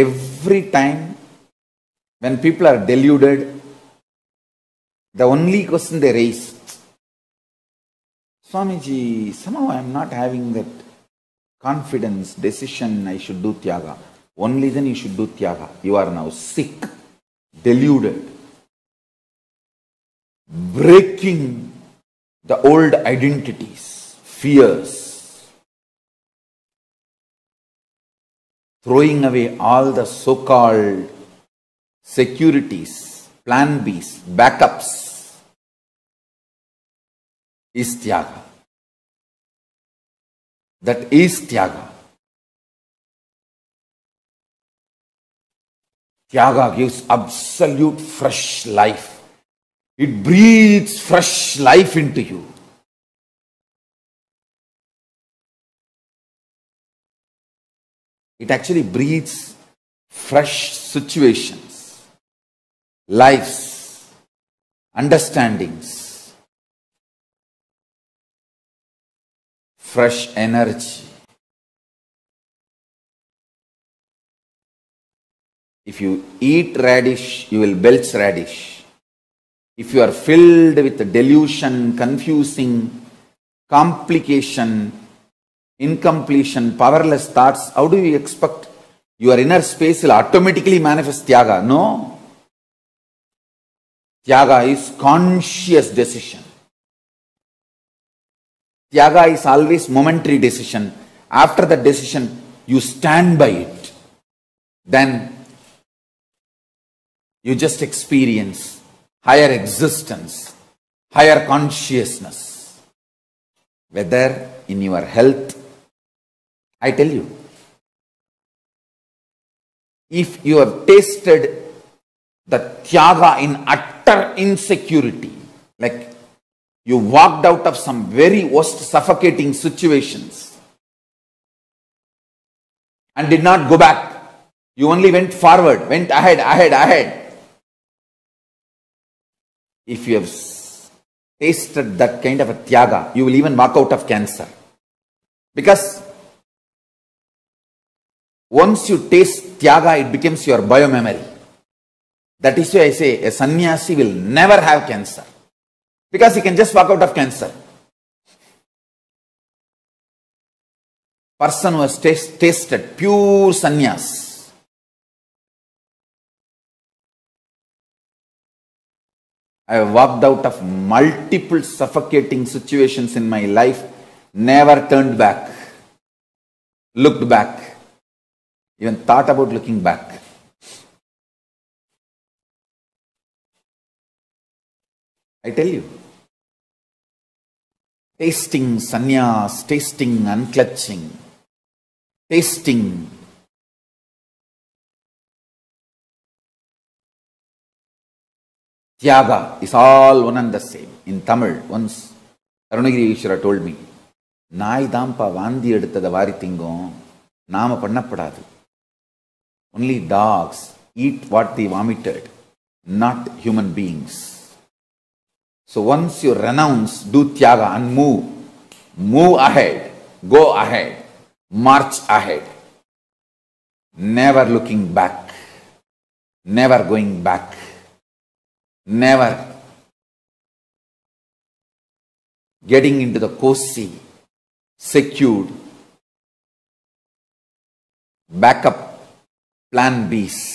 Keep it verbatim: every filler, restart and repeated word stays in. Every time when people are deluded, the only question they raise, Swamiji, somehow I am not having that confidence, decision, I should do tyaga. Only then you should do tyaga. You are now sick, deluded, breaking the old identities, fears, throwing away all the so-called securities, plan B's, backups is tyaga. That is tyaga. Tyaga gives absolute fresh life. It breathes fresh life into you. It actually breathes fresh situations, lives, understandings, fresh energy. If you eat radish, you will belch radish. If you are filled with delusion, confusing, complication, incompletion, powerless thoughts, how do you expect your inner space will automatically manifest tyaga? No. Tyaga is conscious decision. Tyaga is always momentary decision. After the decision, you stand by it. Then you just experience higher existence, higher consciousness. Whether in your health, I tell you, if you have tasted the tyaga in utter insecurity, like you walked out of some very worst suffocating situations and did not go back, you only went forward, went ahead, ahead, ahead. If you have tasted that kind of a tyaga, you will even walk out of cancer. Because once you taste tyaga, it becomes your biomemory. That is why I say a sannyasi will never have cancer. Because he can just walk out of cancer. Person who has taste, tasted pure sannyas, I have walked out of multiple suffocating situations in my life, never turned back, looked back, even thought about looking back. I tell you, tasting sannyas, tasting unclutching, tasting tyaga is all one and the same. In Tamil, once Arunagiri Yishira told me, Nai dampa vandi eduthada varithingo, nama pannapadadu. Only dogs eat what they vomited, not human beings. So once you renounce, do tyaga and move. Move ahead, go ahead, march ahead. Never looking back, never going back. Never getting into the cozy, secured, backup, plan B's.